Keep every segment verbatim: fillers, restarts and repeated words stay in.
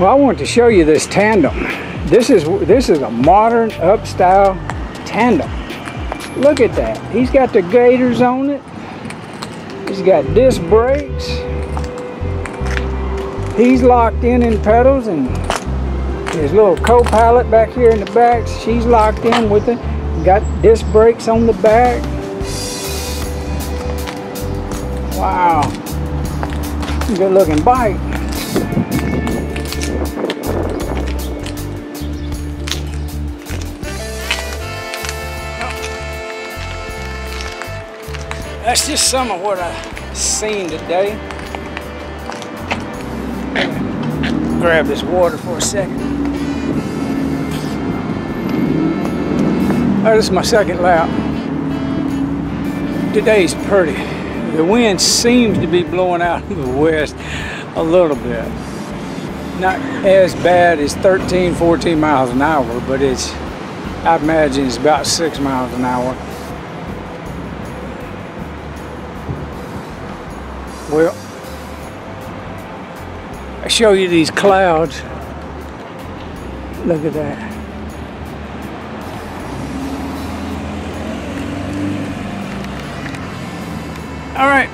Well, I wanted to show you this tandem. This is this is a modern up style tandem. Look at that. He's got the gaiters on it. He's got disc brakes. He's locked in in pedals, and his little co-pilot back here in the back, she's locked in with it. Got disc brakes on the back. Wow. Good looking bike. That's just some of what I've seen today. Grab this water for a second. Oh, this is my second lap. Today's pretty. The wind seems to be blowing out of the west a little bit. Not as bad as thirteen, fourteen miles an hour, but it's, I imagine it's about six miles an hour. Well, I show you these clouds. Look at that. All right.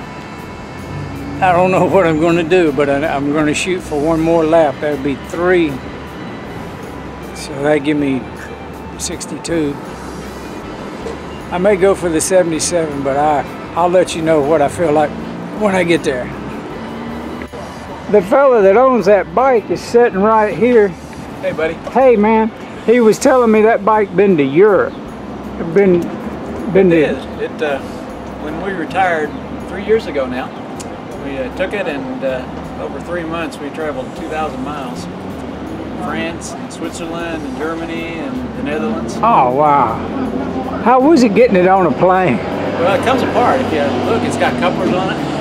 I don't know what I'm going to do, but I, I'm going to shoot for one more lap. That would be three. So that give me sixty-two. I may go for the seventy-seven, but I, I'll let you know what I feel like when I get there. The fella that owns that bike is sitting right here. Hey, buddy. Hey, man. He was telling me that bike been to Europe. Been, been it to. Is. It uh, when we retired three years ago now, we uh, took it, and uh, over three months we traveled two thousand miles, France, and Switzerland, and Germany, and the Netherlands. Oh wow! How was it getting it on a plane? Well, it comes apart. If you look, it's got couplers on it. And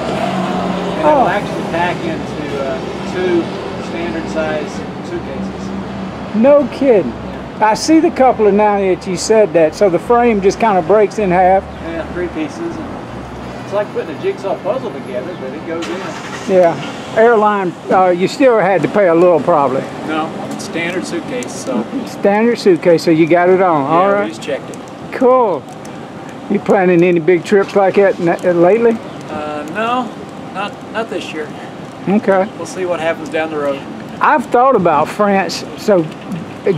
it'll actually pack into uh, two standard size suitcases. No kidding. Yeah. I see the coupler now that you said that. So the frame just kind of breaks in half. Yeah, three pieces. It's like putting a jigsaw puzzle together, but it goes in. Yeah. Airline, uh, you still had to pay a little probably. No, standard suitcase. So. Standard suitcase, so you got it on. Yeah, all right. We just checked it. Cool. You planning any big trips like that lately? Uh, no. Not, not this year. Okay. We'll see what happens down the road. I've thought about France, so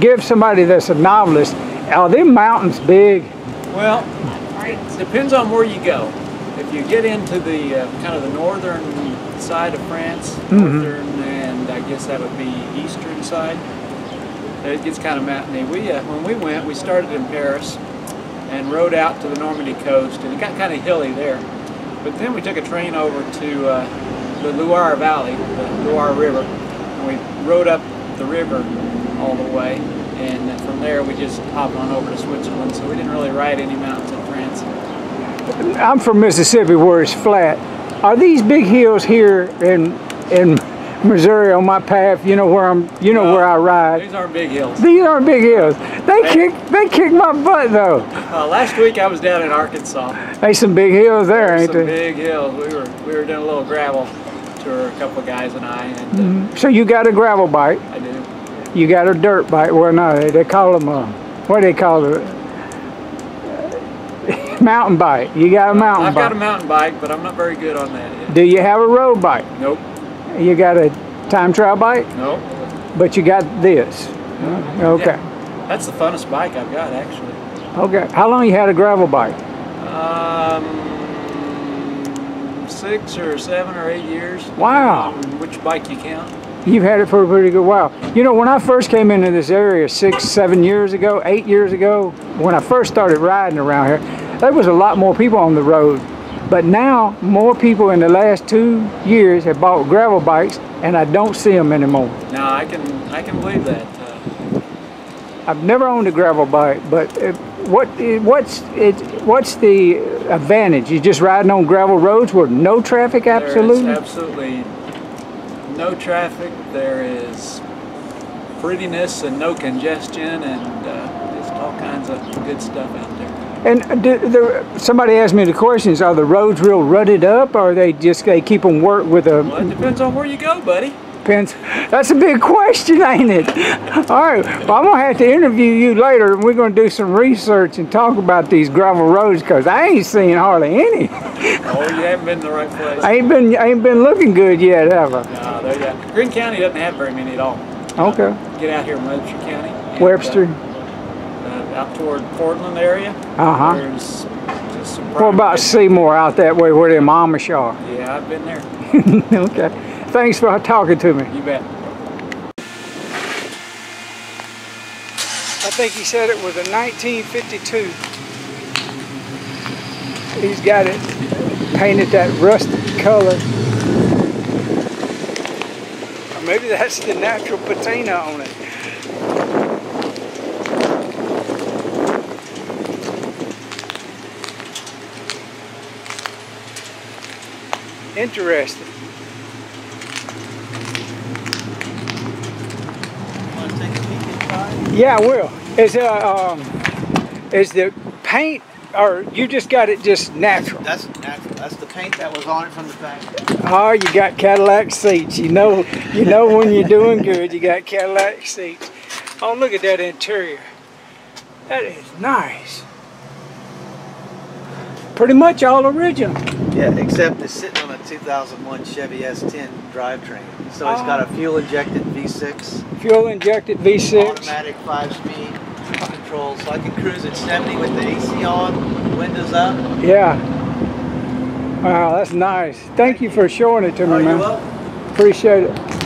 give somebody that's a novelist, are them mountains big? Well, it depends on where you go. If you get into the uh, kind of the northern side of France, mm-hmm. northern, and I guess that would be eastern side, it gets kind of mountainy. We, uh, when we went, we started in Paris and rode out to the Normandy coast, and it got kind of hilly there. But then we took a train over to uh, the Loire Valley, the Loire River, and we rode up the river all the way, and then from there we just hopped on over to Switzerland, so we didn't really ride any mountains in France. I'm from Mississippi where it's flat. Are these big hills here in in Missouri on my path, you know where I'm, you know no, where I ride. These aren't big hills. These aren't big hills. They kick, they kick my butt though. Uh, last week I was down in Arkansas. They some big hills there, There's ain't some they? Some big hills. We were, we were doing a little gravel tour, a couple of guys and I. And, uh, mm-hmm. So you got a gravel bike? I do. Yeah. You got a dirt bike? Well, no, they, they call them a, what do they call it? Mountain bike. You got a mountain I've bike? I've got a mountain bike, but I'm not very good on that yet. Do you have a road bike? Nope. You got a time trial bike? No. But you got this? Okay. Yeah. That's the funnest bike I've got, actually. Okay. How long you had a gravel bike? Um, six or seven or eight years. Wow. Which bike you count. You've had it for a pretty good while. You know, when I first came into this area six, seven years ago, eight years ago, when I first started riding around here, there was a lot more people on the road. But now, more people in the last two years have bought gravel bikes, and I don't see them anymore. No, I can, I can believe that. Uh, I've never owned a gravel bike, but it, what, it, what's, it, what's the advantage? You're just riding on gravel roads with no traffic, absolutely? There is absolutely no traffic. There is prettiness and no congestion, and uh, just all kinds of good stuff out there. And do, there, somebody asked me the questions, are the roads real rutted up, or are they just, they keep them worked with a... Well, it depends on where you go, buddy. Depends. That's a big question, ain't it? All right, well, I'm going to have to interview you later, and we're going to do some research and talk about these gravel roads, because I ain't seen hardly any. Oh, you haven't been in the right place. I ain't been, I ain't been looking good yet, have I? No, there you go. Greene County doesn't have very many at all. Okay. Uh, get out here in Webster County. And, Webster. Uh, uh, out toward Portland area. Uh-huh. There's just some... What about Seymour out that way where them Amish are? Yeah, I've been there. Okay. Thanks for talking to me. You bet. I think he said it was a nineteen fifty-two. He's got it painted that rusted color. Or maybe that's the natural patina on it. Interesting. Want to take a peek inside? Yeah, I will. Is uh, um, is the paint, or you just got it just natural? That's, that's natural. That's the paint that was on it from the paint. Oh, you got Cadillac seats. You know, you know when you're doing good, you got Cadillac seats. Oh, look at that interior. That is nice. Pretty much all original. Yeah, except it's sitting on a two thousand one Chevy S ten drivetrain. So oh. It's got a fuel-injected V six. Fuel-injected V six. Automatic five-speed control. So I can cruise at seventy with the A C on, windows up. Yeah. Wow, that's nice. Thank, Thank you, you for showing it to me, man. Appreciate it.